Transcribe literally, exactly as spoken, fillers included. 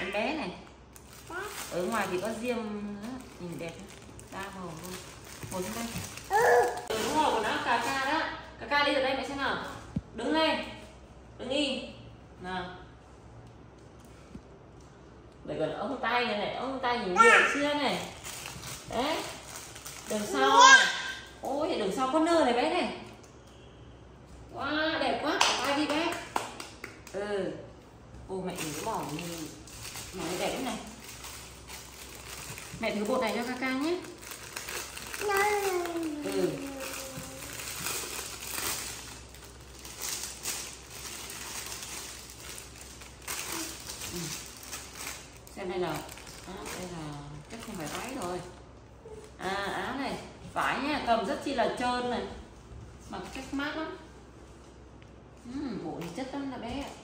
em bé này. Ở ngoài thì có diêm nữa, nhìn đẹp, đa màu luôn. Ngồi xuống đây. Ừ. Đúng rồi, của nó cà ca đó. Cà ca đi từ đây mẹ xem nào. Đứng lên, đứng im nào. Vậy còn ống tay này này, ống tay nhìn nhiều chưa này. Đấy, đường sau này. Ôi, đường sau có nơ này bé này. Wow, đẹp quá, cà ca đi bé. Ừ. Ô mẹ nhìn cái bỏ nhìn, mẹ đẹp này. Mẹ thử bột này cho ca ca nhé. Ừ. Ừ. Xem đây nào. À, đây là chắc không phải váy rồi. À áo này, vải nha, cầm rất chi là trơn này. Mặc chắc mát lắm. Ừ, bộ này chất lắm là bé ạ.